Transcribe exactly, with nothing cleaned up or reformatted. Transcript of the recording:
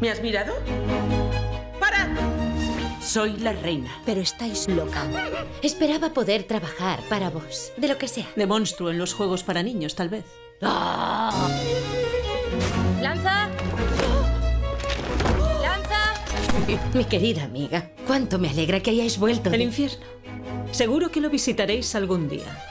¿Me has mirado? ¡Parad! Soy la reina. Pero estáis loca. Esperaba poder trabajar para vos, de lo que sea. De monstruo en los juegos para niños, tal vez. ¡Ah! ¡Lanza! ¡Lanza! Sí. Mi querida amiga, cuánto me alegra que hayáis vuelto. El infierno. Seguro que lo visitaréis algún día.